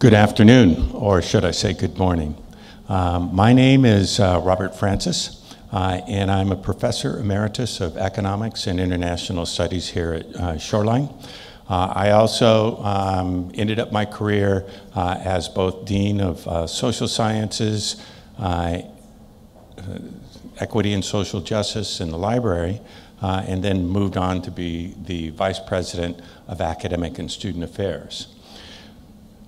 Good afternoon, or should I say good morning. My name is Robert Francis, and I'm a professor emeritus of economics and international studies here at Shoreline. I also ended up my career as both Dean of Social Sciences, Equity and Social Justice in the library, and then moved on to be the Vice President of Academic and Student Affairs.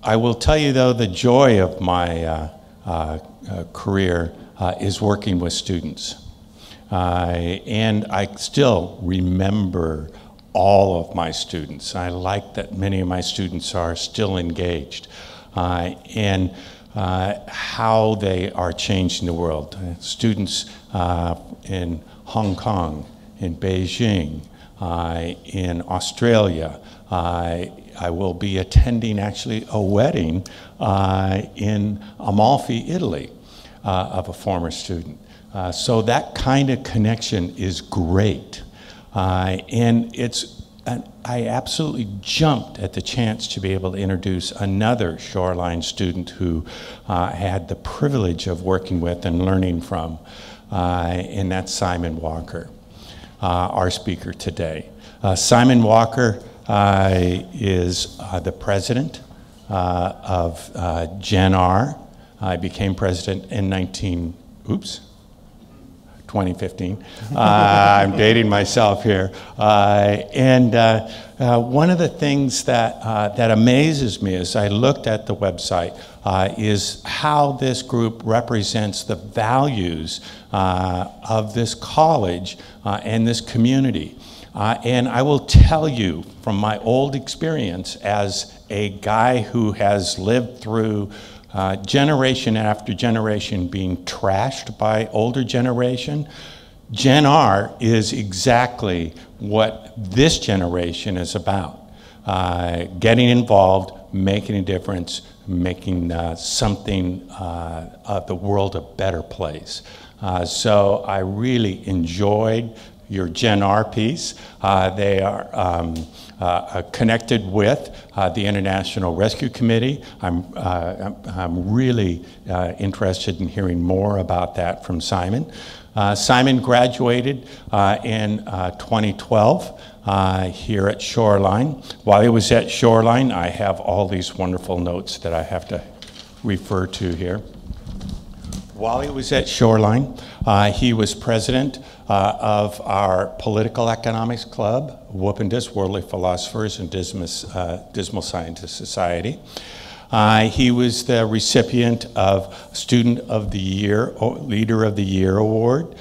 I will tell you, though, the joy of my career is working with students. And I still remember all of my students. I like that many of my students are still engaged and how they are changing the world. Students in Hong Kong, in Beijing, in Australia. I will be attending actually a wedding in Amalfi, Italy, of a former student. So that kind of connection is great. I absolutely jumped at the chance to be able to introduce another Shoreline student who I had the privilege of working with and learning from, and that's Simon Walker, our speaker today. Simon Walker is the president of GenR. I became president in 2015. I'm dating myself here. One of the things that, that amazes me as I looked at the website is how this group represents the values of this college and this community. And I will tell you from my old experience as a guy who has lived through generation after generation being trashed by older generation, Gen R is exactly what this generation is about. Getting involved, making a difference, making something of the world a better place. So I really enjoyed your Gen R piece. They are connected with the International Rescue Committee. I'm really interested in hearing more about that from Simon. Simon graduated in 2012 here at Shoreline. While he was at Shoreline, I have all these wonderful notes that I have to refer to here. While he was at Shoreline, he was president of our political economics club, WPDSS, Worldly Philosophers and Dismal Scientist Society. He was the recipient of Student of the Year, Leader of the Year Award.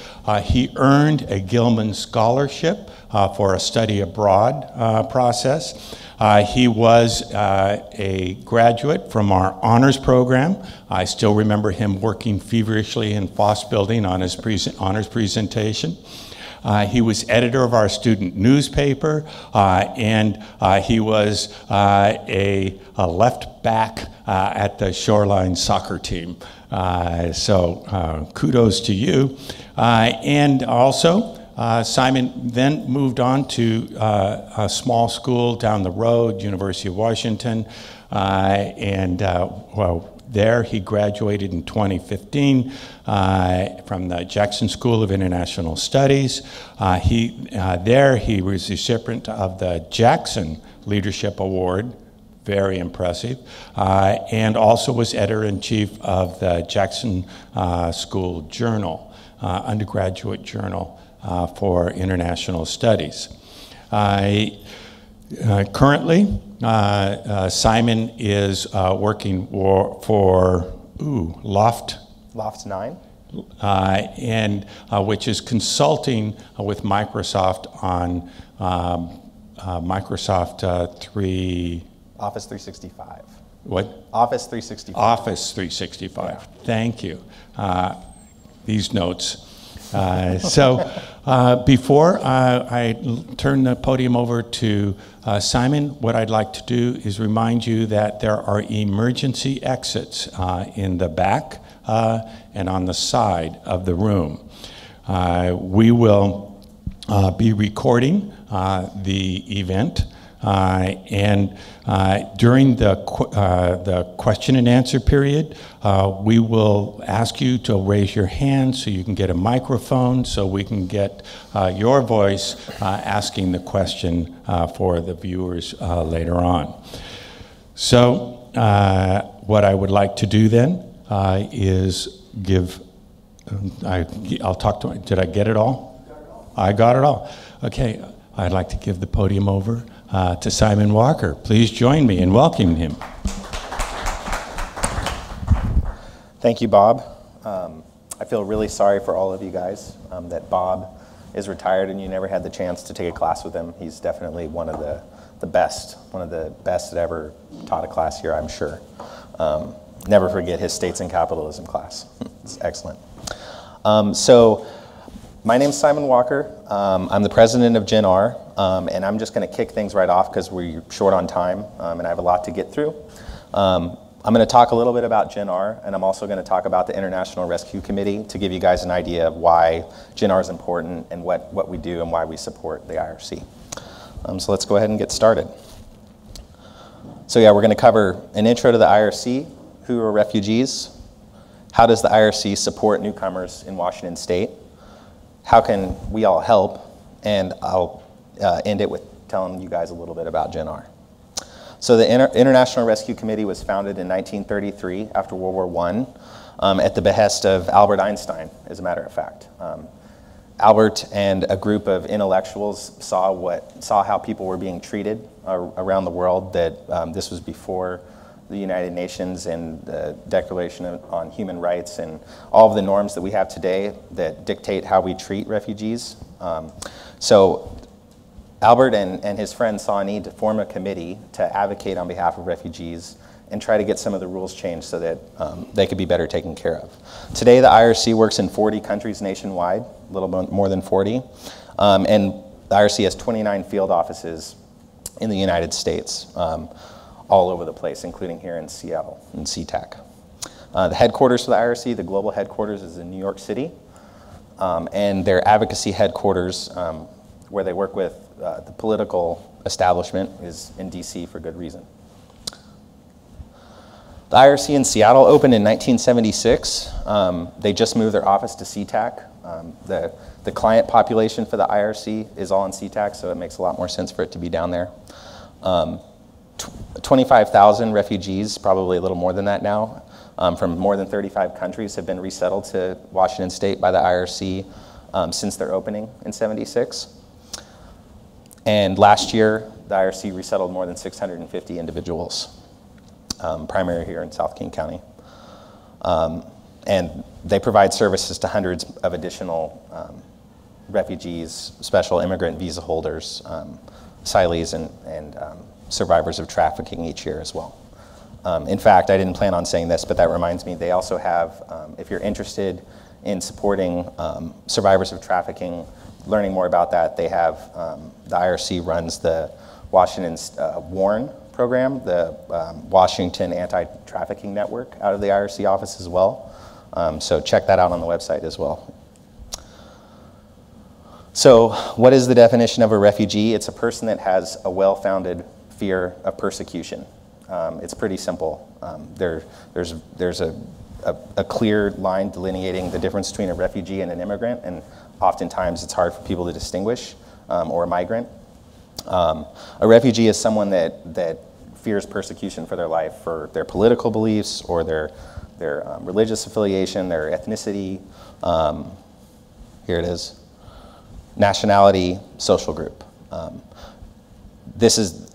He earned a Gilman Scholarship for a study abroad process. He was a graduate from our honors program. I still remember him working feverishly in FOSS building on his honors presentation. He was editor of our student newspaper, and he was a left back at the Shoreline soccer team. So kudos to you. And also, Simon then moved on to a small school down the road, University of Washington, well, there he graduated in 2015 from the Jackson School of International Studies. There he was recipient of the Jackson Leadership Award, very impressive, and also was editor-in-chief of the Jackson School Journal, undergraduate journal. For international studies. Currently, Simon is working for Loft 9, and which is consulting with Microsoft on Microsoft Office 365. What? Office 365. Office 365. Yeah. Thank you. These notes. Before I turn the podium over to Simon, what I'd like to do is remind you that there are emergency exits in the back and on the side of the room. We will be recording the event During the question and answer period, we will ask you to raise your hand so you can get a microphone so we can get your voice asking the question for the viewers later on. So what I would like to do then is give, I'll talk to, did I get it all? You got it all. I got it all. Okay, I'd like to give the podium over to Simon Walker. Please join me in welcoming him. Thank you, Bob. I feel really sorry for all of you guys that Bob is retired and you never had the chance to take a class with him. He's definitely one of the best, one of the best that ever taught a class here, I'm sure. Never forget his States and Capitalism class. It's excellent. So my name's Simon Walker. I'm the president of GenR. And I'm just going to kick things right off because we're short on time, and I have a lot to get through. I'm going to talk a little bit about GenR, and I'm also going to talk about the International Rescue Committee to give you guys an idea of why GenR is important and what we do and why we support the IRC. So let's go ahead and get started. So yeah, we're going to cover an intro to the IRC, who are refugees, how does the IRC support newcomers in Washington State, how can we all help, and I'll end it with telling you guys a little bit about GenR. So the International Rescue Committee was founded in 1933 after World War I at the behest of Albert Einstein, as a matter of fact. Albert and a group of intellectuals saw how people were being treated around the world, that this was before the United Nations and the Declaration on Human Rights and all of the norms that we have today that dictate how we treat refugees. So Albert and his friends saw a need to form a committee to advocate on behalf of refugees and try to get some of the rules changed so that they could be better taken care of. Today, the IRC works in 40 countries nationwide, a little more than 40, and the IRC has 29 field offices in the United States, all over the place, including here in Seattle, in SeaTac. The headquarters for the IRC, the global headquarters, is in New York City, and their advocacy headquarters, where they work with the political establishment, is in DC for good reason. The IRC in Seattle opened in 1976. They just moved their office to SeaTac. The client population for the IRC is all in SeaTac, so it makes a lot more sense for it to be down there. 25,000 refugees, probably a little more than that now, from more than 35 countries have been resettled to Washington State by the IRC since their opening in '76. And last year, the IRC resettled more than 650 individuals, primarily here in South King County. And they provide services to hundreds of additional refugees, special immigrant visa holders, asylees, and survivors of trafficking each year as well. In fact, I didn't plan on saying this, but that reminds me, they also have, if you're interested in supporting survivors of trafficking, learning more about that, they have, the IRC runs the Washington's WARN program, the Washington Anti-Trafficking Network, out of the IRC office as well. So check that out on the website as well. So what is the definition of a refugee? It's a person that has a well-founded fear of persecution. It's pretty simple. There's a clear line delineating the difference between a refugee and an immigrant, and oftentimes it's hard for people to distinguish, or a migrant. A refugee is someone that fears persecution for their life, for their political beliefs, or their religious affiliation, their ethnicity, here it is, nationality, social group. This is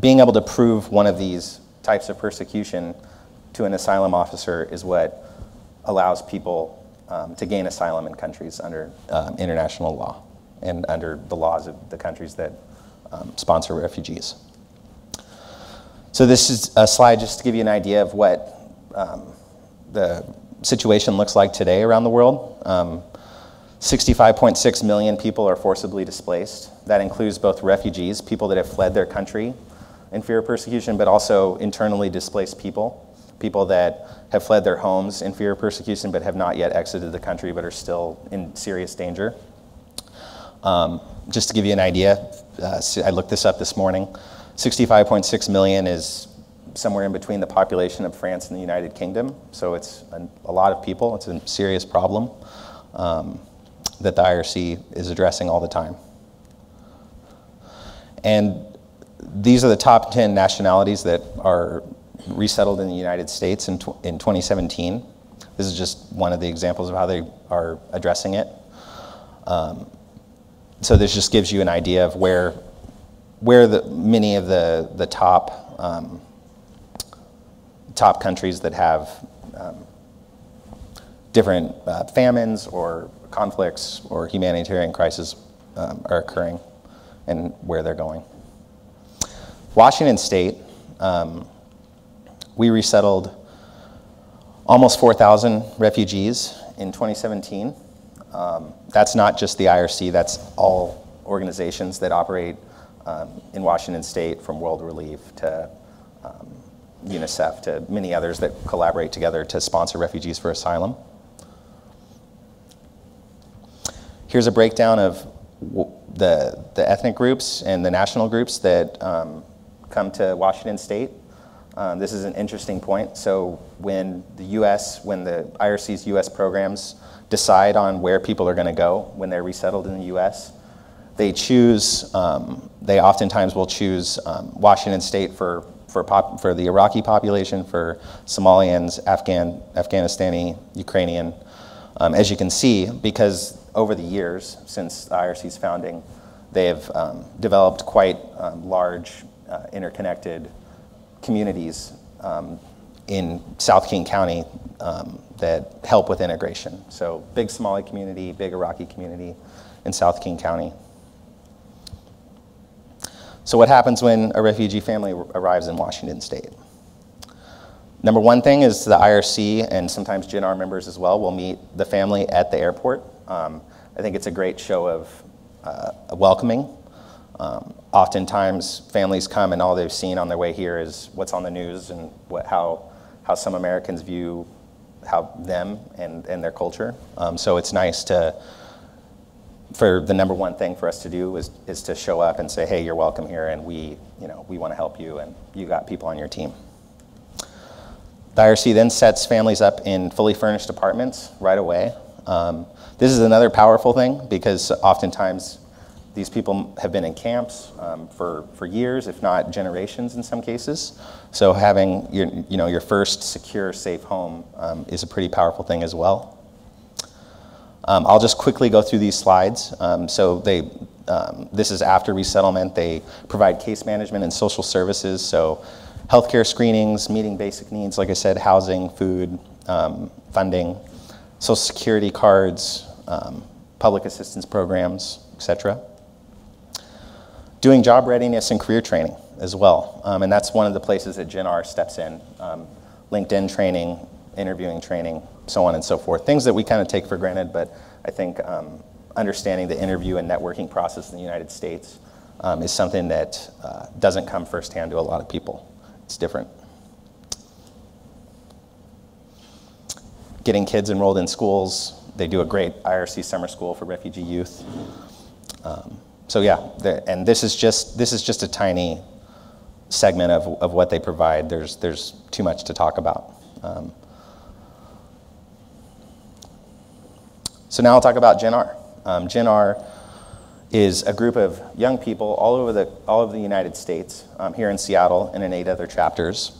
being able to prove one of these types of persecution to an asylum officer is what allows people to gain asylum in countries under international law and under the laws of the countries that sponsor refugees. So this is a slide just to give you an idea of what the situation looks like today around the world. 65.6 million people are forcibly displaced. That includes both refugees, people that have fled their country in fear of persecution, but also internally displaced people. People that have fled their homes in fear of persecution but have not yet exited the country but are still in serious danger. Just to give you an idea, I looked this up this morning. 65.6 million is somewhere in between the population of France and the United Kingdom, so it's a lot of people. It's a serious problem that the IRC is addressing all the time. And these are the top 10 nationalities that are resettled in the United States in 2017. This is just one of the examples of how they are addressing it. So this just gives you an idea of where many of the top countries that have different famines or conflicts or humanitarian crises are occurring and where they're going. Washington State, we resettled almost 4,000 refugees in 2017. That's not just the IRC, that's all organizations that operate in Washington State, from World Relief to UNICEF to many others that collaborate together to sponsor refugees for asylum. Here's a breakdown of the ethnic groups and the national groups that come to Washington State. This is an interesting point. So when the IRC's US programs decide on where people are gonna go when they're resettled in the US, they oftentimes will choose Washington State for the Iraqi population, for Somalians, Afghanistani, Ukrainian. As you can see, because over the years since the IRC's founding, they have developed quite large interconnected communities in South King County that help with integration. So big Somali community, big Iraqi community in South King County. So what happens when a refugee family arrives in Washington State? Number one thing is the IRC and sometimes GenR members as well will meet the family at the airport. I think it's a great show of welcoming. Oftentimes families come and all they've seen on their way here is what's on the news and how some Americans view them and their culture. So it's nice for the number one thing for us to do is to show up and say, hey, you're welcome here and we want to help you and you got people on your team. The IRC then sets families up in fully furnished apartments right away. This is another powerful thing because oftentimes these people have been in camps for years, if not generations in some cases. So having your first secure, safe home is a pretty powerful thing as well. I'll just quickly go through these slides. This is after resettlement. They provide case management and social services. So healthcare screenings, meeting basic needs, like I said, housing, food, funding, social security cards, public assistance programs, et cetera. Doing job readiness and career training as well. And that's one of the places that GenR steps in. LinkedIn training, interviewing training, so on and so forth. Things that we kind of take for granted, but I think understanding the interview and networking process in the United States is something that doesn't come firsthand to a lot of people. It's different. Getting kids enrolled in schools. They do a great IRC summer school for refugee youth. So yeah, and this is just a tiny segment of what they provide. There's too much to talk about. So now I'll talk about GenR. GenR is a group of young people all over the United States, here in Seattle and in 8 other chapters,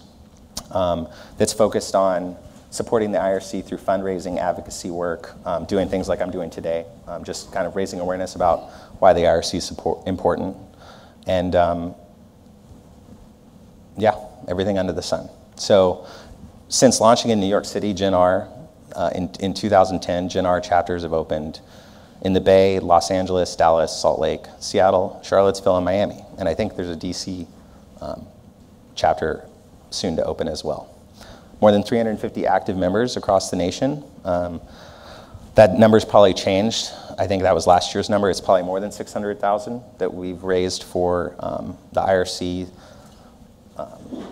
that's focused on supporting the IRC through fundraising, advocacy work, doing things like I'm doing today, just kind of raising awareness about why the IRC is important, and yeah, everything under the sun. So since launching in New York City, GenR, in 2010, GenR chapters have opened in the Bay, Los Angeles, Dallas, Salt Lake, Seattle, Charlottesville, and Miami. And I think there's a DC chapter soon to open as well. More than 350 active members across the nation. That number's probably changed. I think that was last year's number. It's probably more than 600,000 that we've raised for the IRC.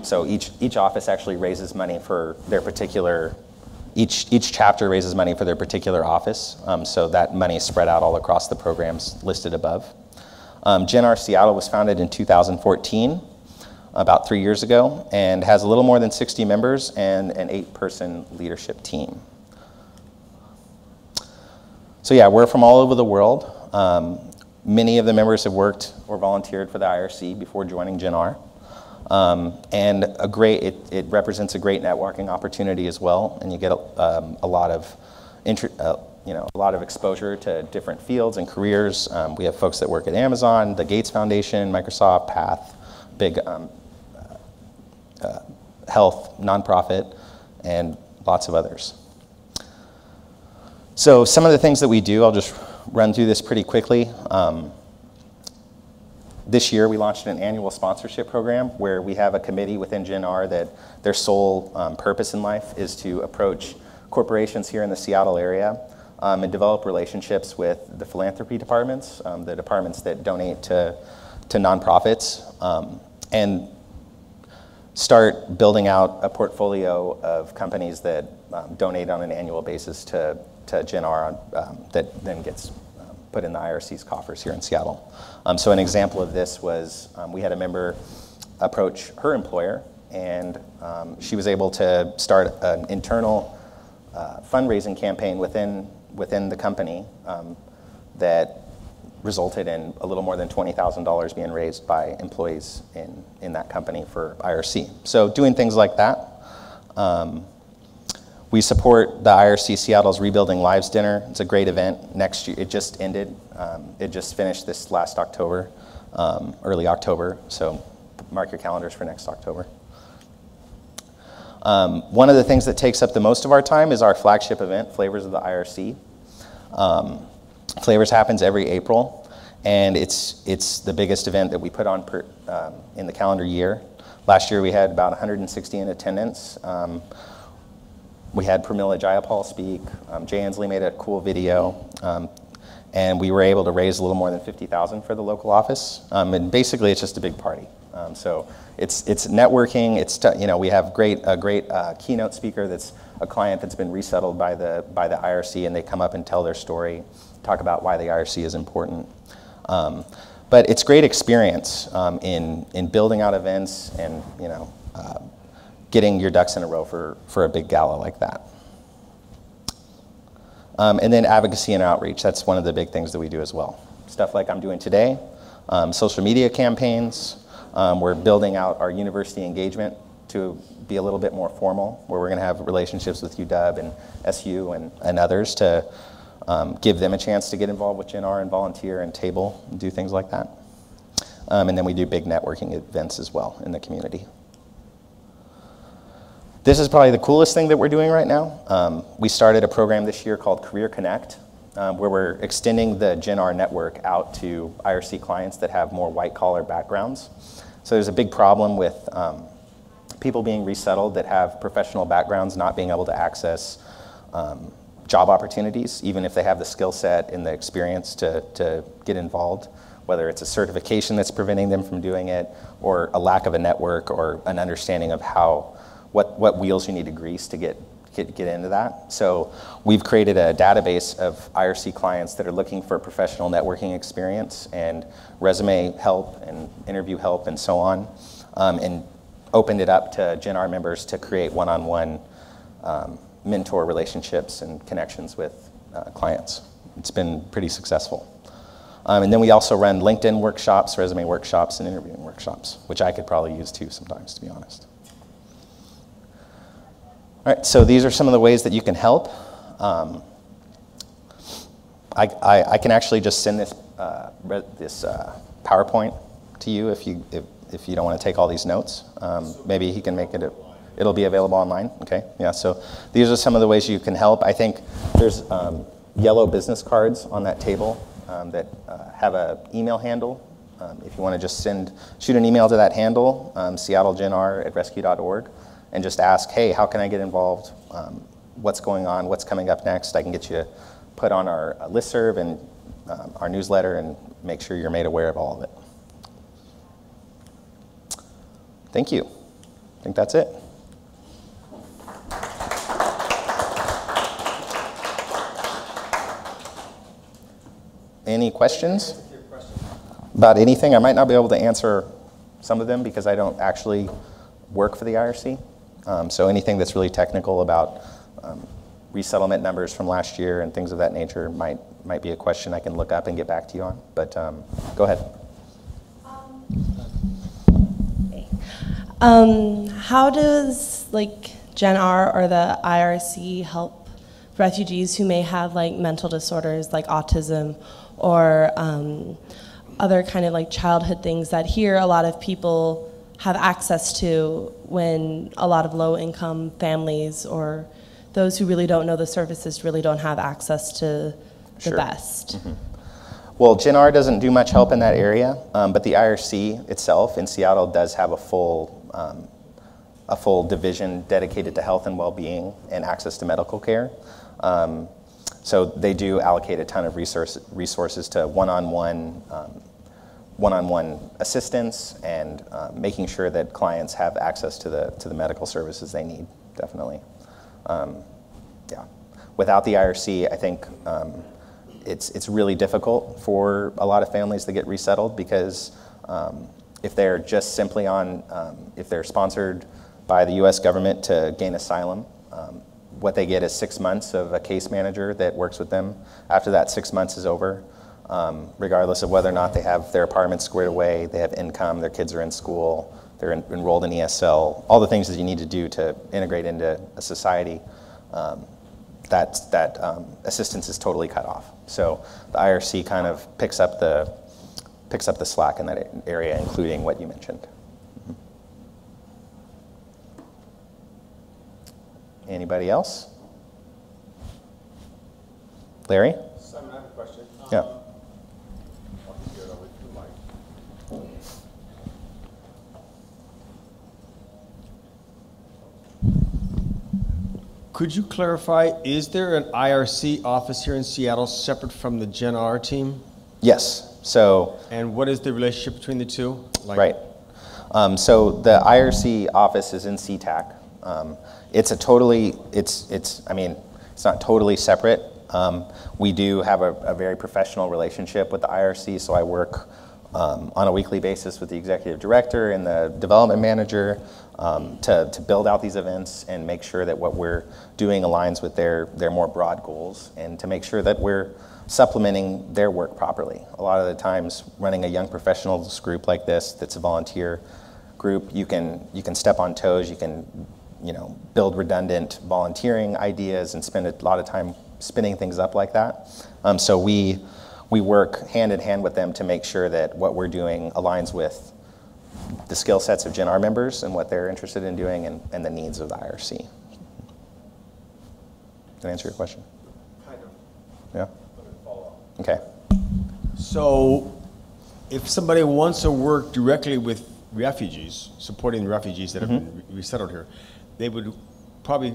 So each office actually raises money for their particular, each chapter raises money for their particular office. So that money is spread out all across the programs listed above. GenR Seattle was founded in 2014. about 3 years ago and has a little more than 60 members and an 8-person leadership team. So yeah, we're from all over the world. Many of the members have worked or volunteered for the IRC before joining GenR. And it represents a great networking opportunity as well, and you get a lot of a lot of exposure to different fields and careers. We have folks that work at Amazon, the Gates Foundation, Microsoft, PATH, big health nonprofit, and lots of others. So some of the things that we do, I'll just run through this pretty quickly. This year we launched an annual sponsorship program where we have a committee within GenR that their sole purpose in life is to approach corporations here in the Seattle area and develop relationships with the philanthropy departments, the departments that donate to nonprofits, and start building out a portfolio of companies that donate on an annual basis to GenR that then gets put in the IRC's coffers here in Seattle. So an example of this was we had a member approach her employer, and she was able to start an internal fundraising campaign within the company that resulted in a little more than $20,000 being raised by employees in that company for IRC. So doing things like that. We support the IRC Seattle's Rebuilding Lives Dinner. It's a great event. Next year, it just ended. It just finished this last October, early October. So mark your calendars for next October. One of the things that takes up the most of our time is our flagship event, Flavors of the IRC. Flavors happens every April, and it's the biggest event that we put on in the calendar year. Last year we had about 160 in attendance. We had Pramila Jayapal speak, Jay Ansley made a cool video, and we were able to raise a little more than $50,000 for the local office. And basically it's just a big party. So it's networking, we have a great keynote speaker that's a client that's been resettled by the IRC, and they come up and tell their story, talk about why the IRC is important. But it's great experience in building out events and, getting your ducks in a row for a big gala like that. And then advocacy and outreach, that's one of the big things that we do as well. Stuff like I'm doing today, social media campaigns, we're building out our university engagement to be a little bit more formal, where we're gonna have relationships with UW and SU and others to give them a chance to get involved with GenR and volunteer and table and do things like that. And then we do big networking events as well in the community. This is probably the coolest thing that we're doing right now. We started a program this year called Career Connect, where we're extending the GenR network out to IRC clients that have more white-collar backgrounds. So there's a big problem with people being resettled that have professional backgrounds not being able to access job opportunities, even if they have the skill set and the experience to get involved, whether it's a certification that's preventing them from doing it, or a lack of a network or an understanding of what wheels you need to grease to get into that. So we've created a database of IRC clients that are looking for professional networking experience and resume help and interview help and so on, and opened it up to GenR members to create one-on-one mentor relationships and connections with clients. It's been pretty successful. And then we also run LinkedIn workshops, resume workshops, and interviewing workshops, which I could probably use too sometimes, to be honest. All right, so these are some of the ways that you can help. I can actually just send this PowerPoint to you if you don't want to take all these notes. Maybe he can make it. It'll be available online. Okay. Yeah. So these are some of the ways you can help. I think there's yellow business cards on that table that have an email handle. If you want to just shoot an email to that handle, seattlegenr@rescue.org. and just ask, hey, how can I get involved? What's going on? What's coming up next? I can get you put on our listserv and our newsletter and make sure you're made aware of all of it. Thank you. I think that's it. Any questions about anything? I might not be able to answer some of them because I don't actually work for the IRC. So anything that's really technical about resettlement numbers from last year and things of that nature might be a question I can look up and get back to you on. But go ahead. How does GenR or the IRC help refugees who may have mental disorders like autism or other kind of childhood things that here a lot of people have access to when a lot of low-income families or those who really don't know the services really don't have access to the sure. best? Mm-hmm. Well, GenR doesn't do much help in that area, but the IRC itself in Seattle does have a full division dedicated to health and well-being and access to medical care. So they do allocate a ton of resources to one-on-one assistance and making sure that clients have access to the medical services they need, definitely. Yeah. Without the IRC, I think it's really difficult for a lot of families to get resettled because if they're just simply on, if they're sponsored by the US government to gain asylum, what they get is 6 months of a case manager that works with them. After that 6 months is over, regardless of whether or not they have their apartment squared away, they have income, their kids are in school, they're enrolled in ESL, all the things that you need to do to integrate into a society, that assistance is totally cut off. So the IRC kind of picks up the slack in that area, including what you mentioned. Anybody else? Larry? Simon, I have a question. Yeah. I'll just get it over to the mic. Could you clarify, is there an IRC office here in Seattle separate from the GenR team? Yes. So. And what is the relationship between the two? Right. So the IRC office is in SeaTac. It's a totally, I mean, it's not totally separate. We do have a very professional relationship with the IRC, so I work on a weekly basis with the executive director and the development manager to build out these events and make sure that what we're doing aligns with their more broad goals and to make sure that we're supplementing their work properly. A lot of the times, running a young professionals group like this that's a volunteer group, you can step on toes, you can build redundant volunteering ideas and spend a lot of time spinning things up like that. So we work hand in hand with them to make sure that what we're doing aligns with the skill sets of GenR members and what they're interested in doing and the needs of the IRC. Did I answer your question? Kind of. Yeah? Okay. So if somebody wants to work directly with refugees, supporting the refugees that have been resettled here, they would probably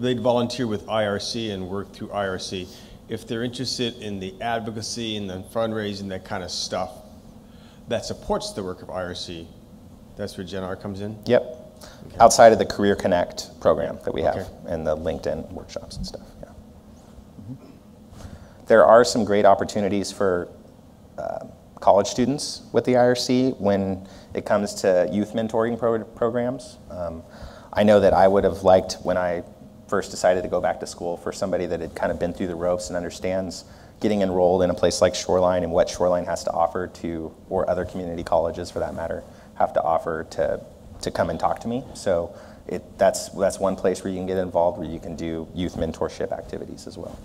they'd volunteer with IRC and work through IRC. If they're interested in the advocacy and the fundraising, that kind of stuff that supports the work of IRC, that's where GenR comes in? Yep. Okay. Outside of the Career Connect program that we have and the LinkedIn workshops and stuff. Yeah. There are some great opportunities for college students with the IRC when it comes to youth mentoring programs. I know that I would have liked, when I first decided to go back to school, for somebody that had kind of been through the ropes and understands getting enrolled in a place like Shoreline and what Shoreline has to offer to, or other community colleges for that matter, have to offer to come and talk to me. So that's one place where you can get involved, where you can do youth mentorship activities as well.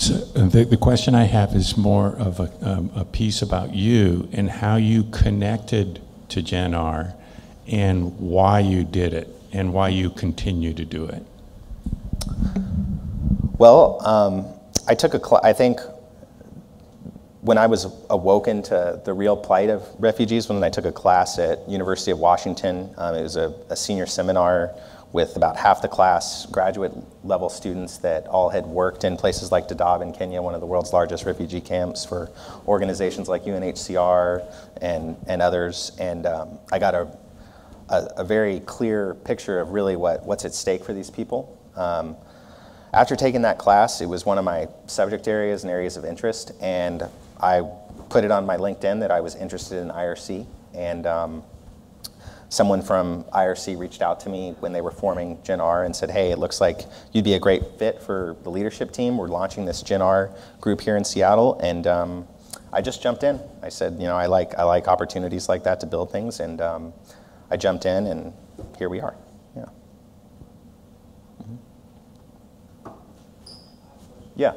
So the question I have is more of a piece about you and how you connected to GenR and why you did it and why you continue to do it. Well, I took I think when I was awoken to the real plight of refugees, when I took a class at University of Washington, it was a senior seminar with about half the class graduate level students that all had worked in places like Dadaab in Kenya, one of the world's largest refugee camps, for organizations like UNHCR and others. And I got a very clear picture of really what's at stake for these people. After taking that class, it was one of my subject areas and areas of interest, and I put it on my LinkedIn that I was interested in IRC, and someone from IRC reached out to me when they were forming GenR and said, hey, it looks like you'd be a great fit for the leadership team. We're launching this GenR group here in Seattle, and I just jumped in. I said, you know, I like opportunities like that to build things, and I jumped in, and here we are. Yeah. Mm-hmm. Yeah.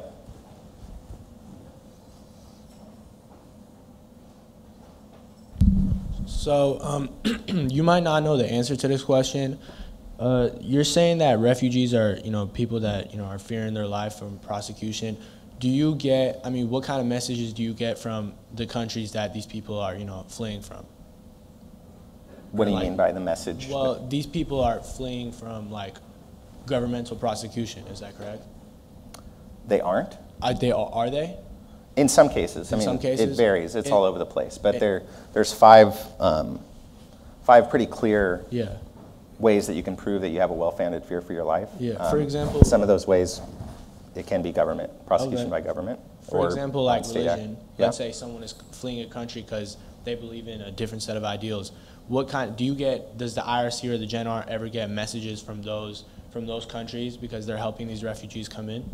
So you might not know the answer to this question. You're saying that refugees are, you know, people that, you know, are fearing their life from prosecution. Do you get, I mean, what kind of messages do you get from the countries that these people are, you know, fleeing from? What do you mean by the message? Well, these people are fleeing from, like, governmental prosecution. Is that correct? They aren't? Are they? In some cases. I mean, it varies. It's all over the place. But there's five pretty clear ways that you can prove that you have a well-founded fear for your life. Yeah. For example, some of those ways, it can be government, prosecution by government. For example, like religion. Let's say someone is fleeing a country because they believe in a different set of ideals. What kind do you get? Does the IRC or the GenR ever get messages from those countries because they're helping these refugees come in?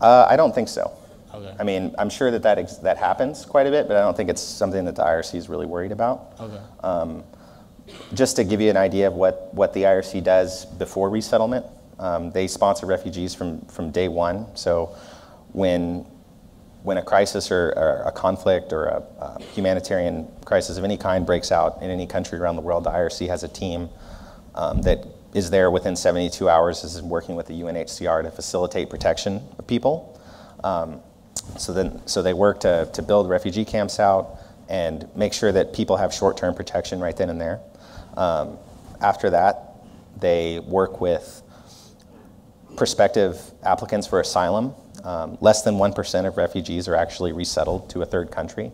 I don't think so. Okay. I mean, I'm sure that happens quite a bit, but I don't think it's something that the IRC is really worried about. Okay. Just to give you an idea of what the IRC does before resettlement, they sponsor refugees from day one. So when a crisis or a conflict or a humanitarian crisis of any kind breaks out in any country around the world, the IRC has a team that is there within 72 hours, is working with the UNHCR to facilitate protection of people. So they work to build refugee camps out and make sure that people have short-term protection right then and there. After that, they work with prospective applicants for asylum. Less than 1% of refugees are actually resettled to a third country.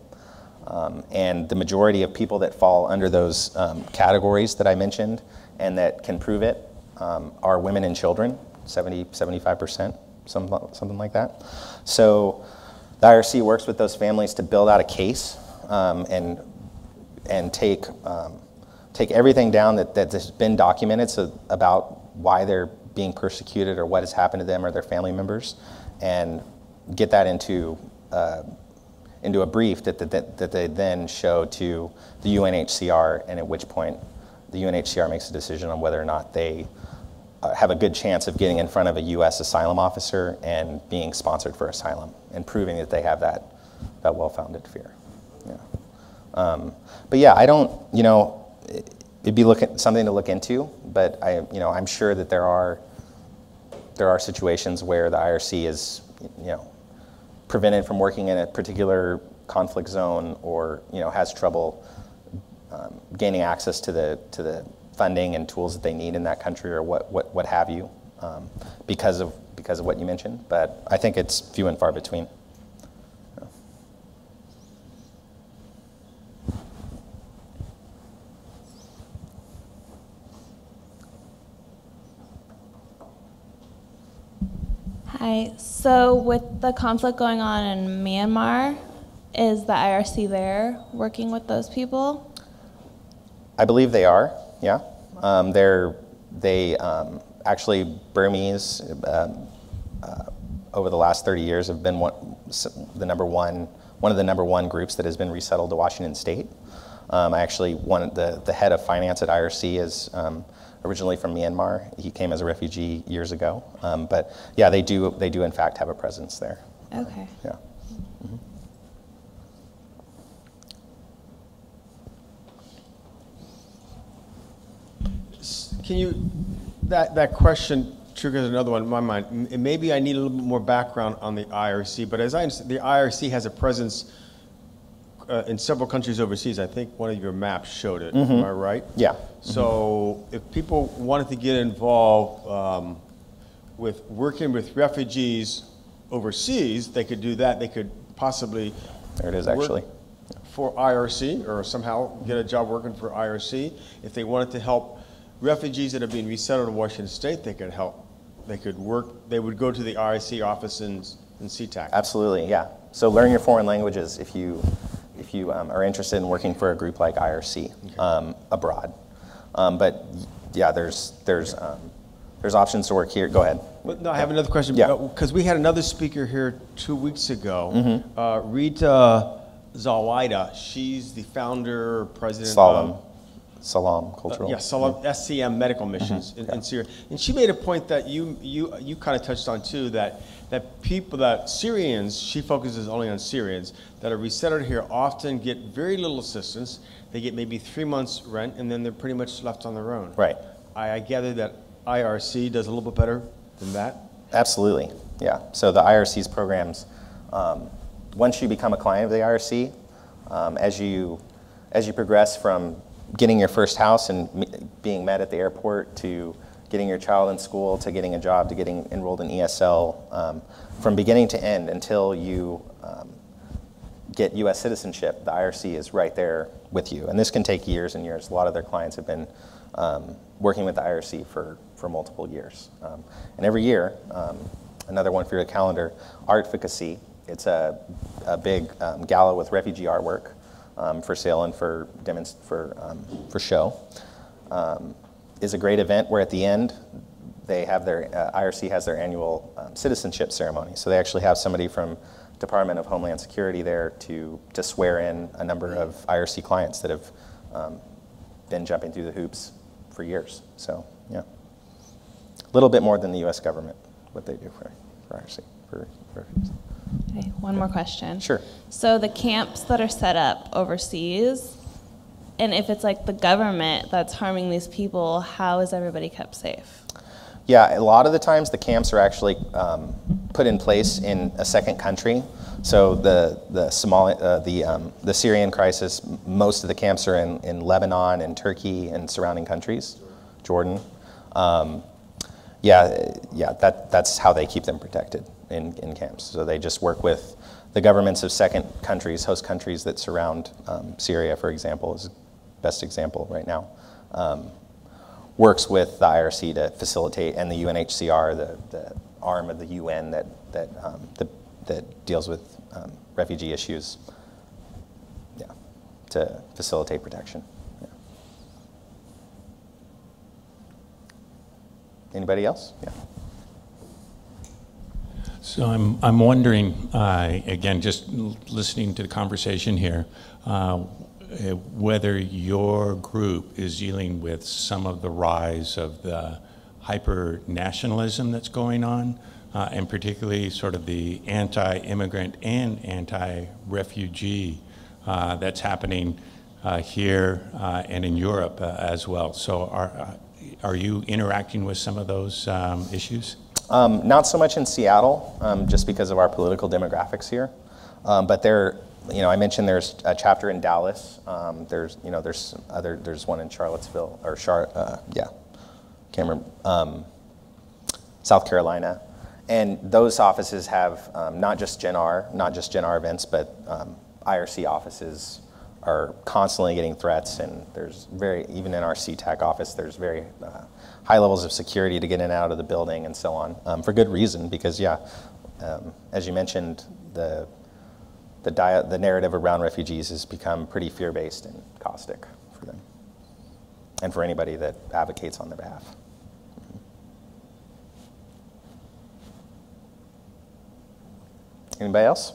And the majority of people that fall under those categories that I mentioned and that can prove it are women and children, 70, 75%, something like that. So the IRC works with those families to build out a case and take everything down that's been documented about why they're being persecuted or what has happened to them or their family members, and get that into a brief that they then show to the UNHCR, and at which point the UNHCR makes a decision on whether or not they have a good chance of getting in front of a U.S. asylum officer and being sponsored for asylum and proving that they have that well-founded fear. Yeah. But yeah, I don't, you know, it'd be something to look into, but I'm sure that there are situations where the IRC is, you know, prevented from working in a particular conflict zone, or, you know, has trouble gaining access to the funding and tools that they need in that country, or what have you, because of what you mentioned. But I think it's few and far between. Yeah. Hi. So with the conflict going on in Myanmar, is the IRC there working with those people? I believe they are, yeah. They actually, Burmese, over the last 30 years have been one of the number one groups that has been resettled to Washington State. The head of finance at IRC is originally from Myanmar. He came as a refugee years ago. But yeah, they do in fact have a presence there. Okay. Yeah. Mm-hmm. Can you, that question triggers another one in my mind. Maybe I need a little bit more background on the IRC, but as I understand, the IRC has a presence in several countries overseas. I think one of your maps showed it, mm-hmm. Am I right? Yeah. So mm-hmm. If people wanted to get involved with working with refugees overseas, they could do that. They could possibly there it is actually. For IRC, or somehow get a job working for IRC. If they wanted to help refugees that are being resettled in Washington State, they could help they could work, they would go to the IRC office in SeaTac. Absolutely, yeah. So learn your foreign languages if you are interested in working for a group like IRC abroad. But yeah, there's options to work here. Go ahead. But no, I have another question. Yeah. Because we had another speaker here 2 weeks ago, mm-hmm. Rita Zawaida. She's the founder, president of Salaam Cultural. Yes, Salaam, SCM Medical Missions mm-hmm. in Syria. And she made a point that you kind of touched on too, that Syrians, she focuses only on Syrians, that are resettled here often get very little assistance. They get maybe 3 months rent and then they're pretty much left on their own. Right. I gather that IRC does a little bit better than that? Absolutely, yeah. So the IRC's programs, once you become a client of the IRC, as you progress from getting your first house and being met at the airport to getting your child in school to getting a job to getting enrolled in ESL, from beginning to end until you get U.S. citizenship, the IRC is right there with you. And this can take years and years. A lot of their clients have been working with the IRC for multiple years. And every year, another one for your calendar, ArtFicacy. It's a big gala with refugee artwork for sale and for show. Is a great event where at the end, they have their, IRC has their annual citizenship ceremony. So they actually have somebody from Department of Homeland Security there to swear in a number of IRC clients that have been jumping through the hoops for years. So yeah, a little bit more than the U.S. government, what they do for IRC. For okay, one more question. Sure. So the camps that are set up overseas, and if it's like the government that's harming these people, how is everybody kept safe? Yeah, a lot of the times the camps are actually put in place in a second country. So the Syrian crisis, most of the camps are in Lebanon and Turkey and surrounding countries, Jordan. That's how they keep them protected in camps. So they just work with the governments of second countries, host countries that surround Syria, for example, is the best example right now. Works with the IRC to facilitate, and the UNHCR, the arm of the UN that deals with refugee issues, yeah, to facilitate protection. Yeah. Anybody else? Yeah. So I'm wondering, again, just listening to the conversation here, whether your group is dealing with some of the rise of the hyper-nationalism that's going on, and particularly sort of the anti-immigrant and anti-refugee that's happening here and in Europe as well. So are you interacting with some of those issues? Not so much in Seattle, just because of our political demographics here, but there, you know, I mentioned there's a chapter in Dallas. There's one in Charlottesville or South Carolina, and those offices have not just GenR events, but IRC offices are constantly getting threats, and there's even in our SeaTac office there's very high levels of security to get in and out of the building and so on, for good reason, because yeah, as you mentioned, the narrative around refugees has become pretty fear-based and caustic for them and for anybody that advocates on their behalf. Anybody else?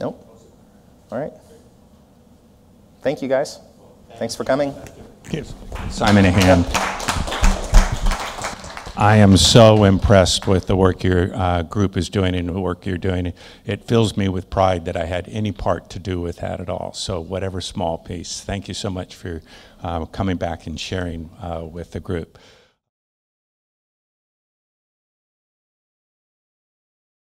Nope. All right. Thank you guys. Thanks for coming. Give Simon a hand. I am so impressed with the work your group is doing and the work you're doing. It fills me with pride that I had any part to do with that at all. So whatever small piece, thank you so much for coming back and sharing with the group.